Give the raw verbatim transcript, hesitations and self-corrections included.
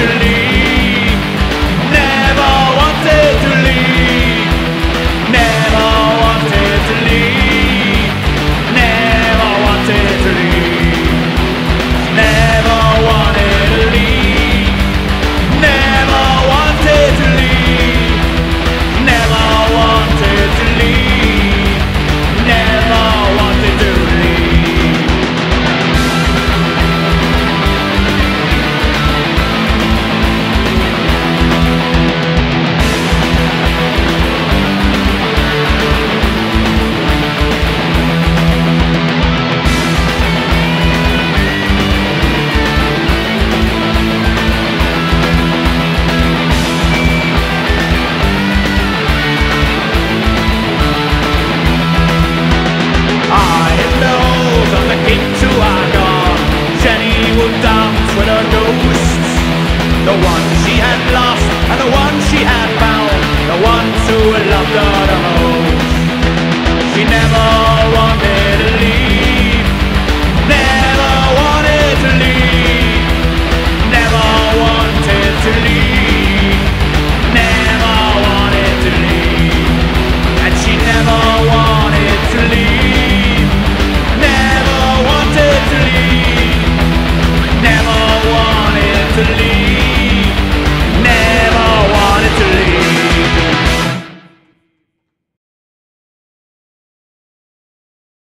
to leave.